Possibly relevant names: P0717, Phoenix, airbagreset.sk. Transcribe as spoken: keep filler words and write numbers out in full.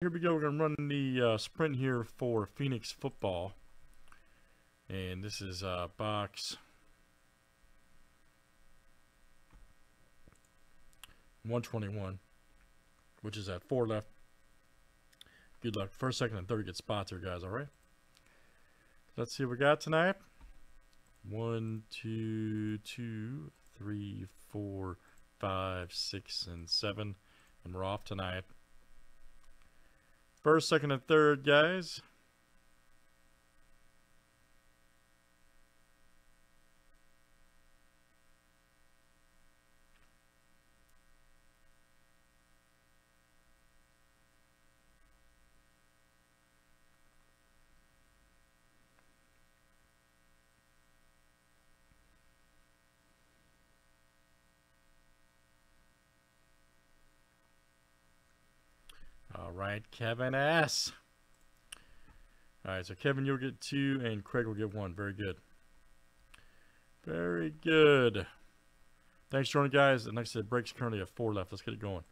Here we go. We're going to run the uh, sprint here for Phoenix football. And this is uh, box one twenty-one, which is at four left. Good luck. First, second, and third get spots here, guys. All right. Let's see what we got tonight. One, two, two, three, four, five, six, and seven. And we're off tonight. First, second, and third, guys. All right, Kevin S. All right, so Kevin, you'll get two, and Craig will get one. Very good. Very good. Thanks for joining, guys. And like I said, break's currently at four left. Let's get it going.